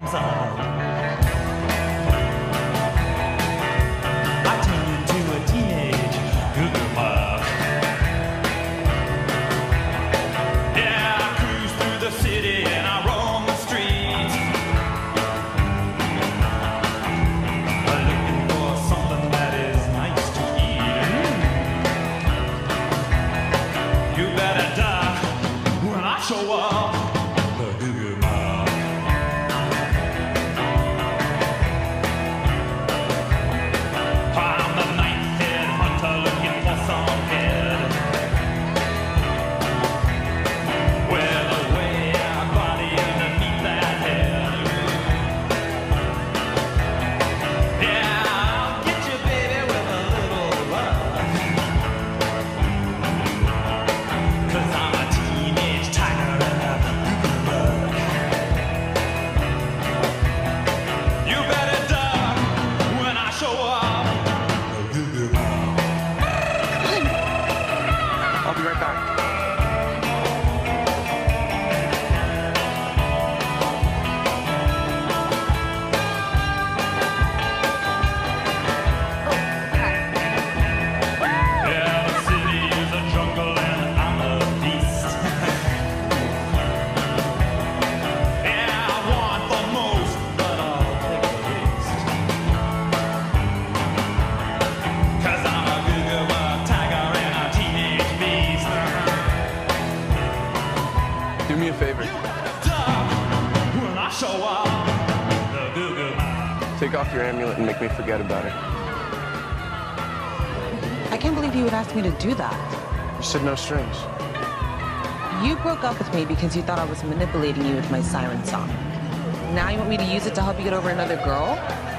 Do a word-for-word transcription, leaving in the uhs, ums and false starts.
I turned into a teenage Goo Goo Muck. Yeah, I cruise through the city and I roam the streets, looking for something that is nice to eat. You better die when I show up, the Goo Goo Muck. I'll be right back. Do me a favor. You better die when I show up, the Goo Goo. Take off your amulet and make me forget about it. I can't believe you would ask me to do that. You said no strings. You broke up with me because you thought I was manipulating you with my siren song. Now you want me to use it to help you get over another girl?